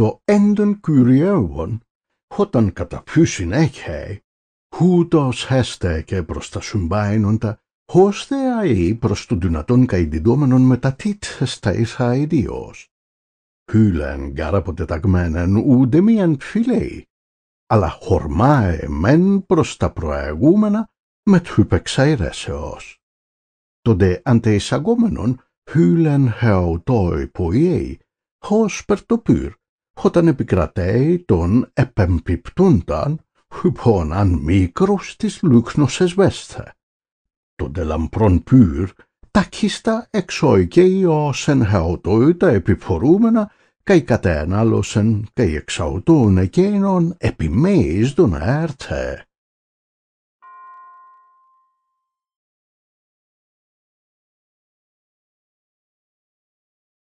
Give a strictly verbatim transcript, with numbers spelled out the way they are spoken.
το έντον κυριαίων, όταν καταπιούσιν έχει, ούτως έστε και προς τα συμπάεινοντα, ώστε αεί προς τον δυνατόν καηδιδόμενον μετατίθες τα ίσα αιδίως. Χύλεν γαραποτεταγμένεν ούτε μίαν φιλέη, αλλά χορμάε μεν προς τα προηγούμενα με του υπεξαηρέσεως. Τοντε αντεεισαγόμενον χύλεν χεωτόι ποιέη, ως περτοπύρ, όταν επικρατέει τον επεμπιπτούνταν, υπόν αν μικρός της λούξνωσες βέσθε. Τοντε λαμπρόν πύρ, ταχίστα εξοικέει όσεν χεωτόι τα επιφορούμενα, καί κατέναλωσεν καί εξαωτούν εκείνον επιμέης τον έρθε.